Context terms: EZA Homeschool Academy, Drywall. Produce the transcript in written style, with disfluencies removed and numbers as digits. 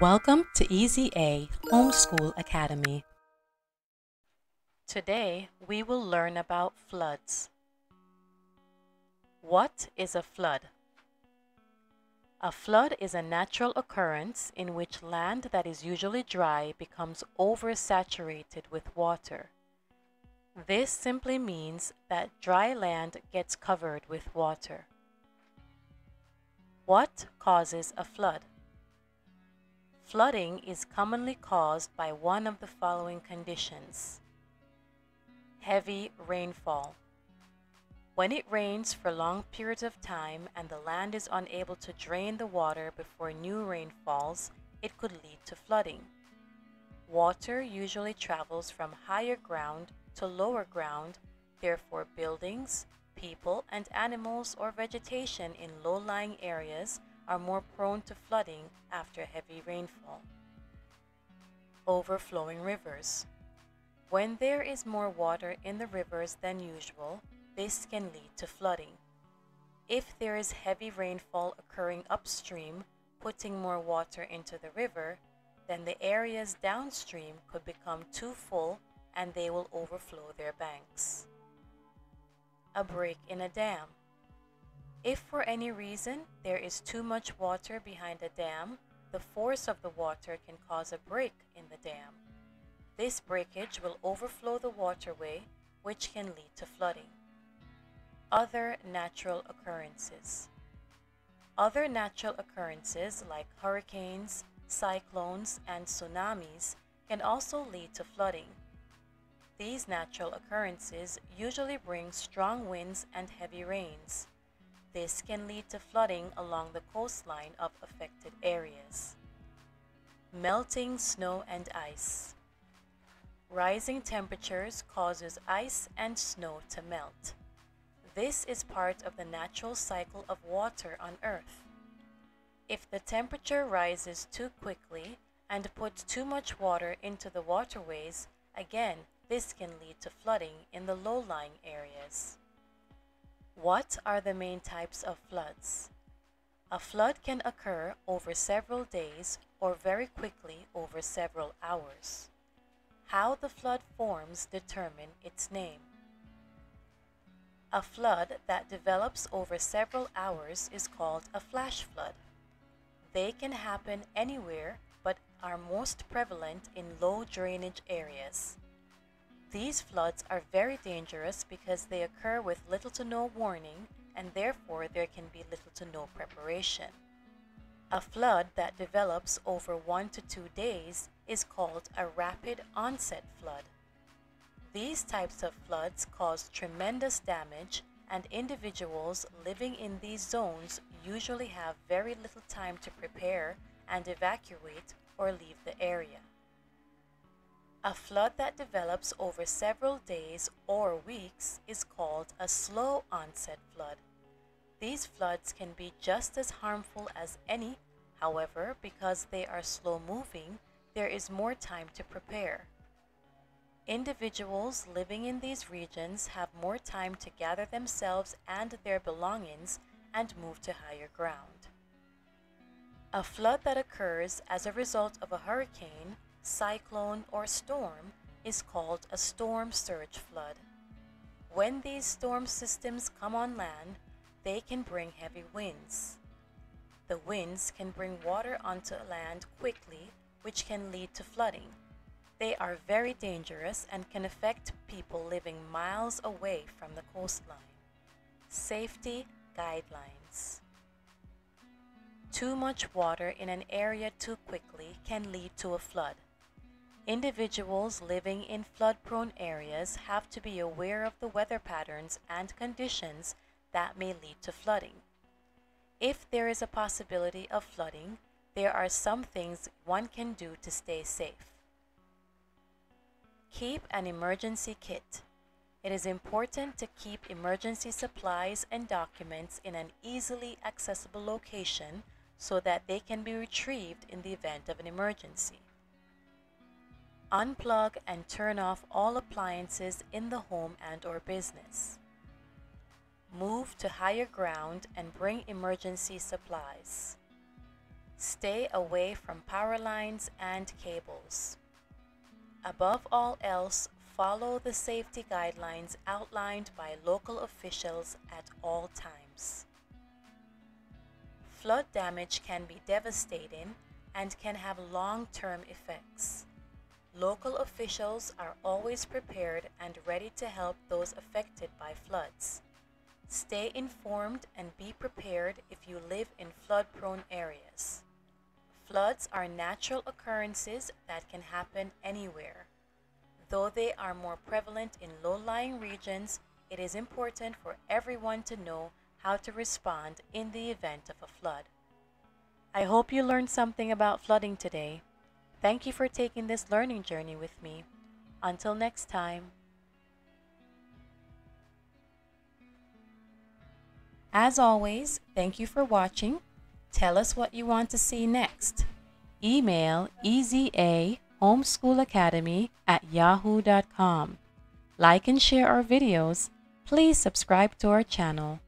Welcome to EZA Homeschool Academy. Today we will learn about floods. What is a flood? A flood is a natural occurrence in which land that is usually dry becomes oversaturated with water. This simply means that dry land gets covered with water. What causes a flood? Flooding is commonly caused by one of the following conditions. Heavy rainfall. When it rains for long periods of time and the land is unable to drain the water before new rain falls, it could lead to flooding. Water usually travels from higher ground to lower ground, therefore buildings, people, and animals or vegetation in low-lying areas are more prone to flooding after heavy rainfall. Overflowing rivers. When there is more water in the rivers than usual, this can lead to flooding. If there is heavy rainfall occurring upstream, putting more water into the river, then the areas downstream could become too full and they will overflow their banks. A break in a dam. If for any reason there is too much water behind a dam, the force of the water can cause a break in the dam. This breakage will overflow the waterway, which can lead to flooding. Other natural occurrences. Other natural occurrences like hurricanes, cyclones, and tsunamis can also lead to flooding. These natural occurrences usually bring strong winds and heavy rains. This can lead to flooding along the coastline of affected areas. Melting snow and ice. Rising temperatures causes ice and snow to melt. This is part of the natural cycle of water on Earth. If the temperature rises too quickly and puts too much water into the waterways, again, this can lead to flooding in the low-lying areas. What are the main types of floods? A flood can occur over several days or very quickly over several hours. How the flood forms determines its name. A flood that develops over several hours is called a flash flood. They can happen anywhere but are most prevalent in low drainage areas. These floods are very dangerous because they occur with little to no warning and therefore there can be little to no preparation. A flood that develops over 1 to 2 days is called a rapid onset flood. These types of floods cause tremendous damage, and individuals living in these zones usually have very little time to prepare and evacuate or leave the area. A flood that develops over several days or weeks is called a slow onset flood. These floods can be just as harmful as any, however, because they are slow moving, there is more time to prepare. Individuals living in these regions have more time to gather themselves and their belongings and move to higher ground. A flood that occurs as a result of a hurricane, cyclone, or storm is called a storm surge flood. When these storm systems come on land, they can bring heavy winds. The winds can bring water onto land quickly, which can lead to flooding. They are very dangerous and can affect people living miles away from the coastline. Safety guidelines. Too much water in an area too quickly can lead to a flood. Individuals living in flood-prone areas have to be aware of the weather patterns and conditions that may lead to flooding. If there is a possibility of flooding, there are some things one can do to stay safe. Keep an emergency kit. It is important to keep emergency supplies and documents in an easily accessible location so that they can be retrieved in the event of an emergency. Unplug and turn off all appliances in the home and/or business. Move to higher ground and bring emergency supplies. Stay away from power lines and cables. Above all else, follow the safety guidelines outlined by local officials at all times. Flood damage can be devastating and can have long-term effects. Local officials are always prepared and ready to help those affected by floods. Stay informed and be prepared if you live in flood-prone areas. Floods are natural occurrences that can happen anywhere. Though they are more prevalent in low-lying regions, it is important for everyone to know how to respond in the event of a flood. I hope you learned something about flooding today. Thank you for taking this learning journey with me. Until next time. As always, thank you for watching. Tell us what you want to see next. Email EZA Homeschool Academy @yahoo.com. Like and share our videos. Please subscribe to our channel.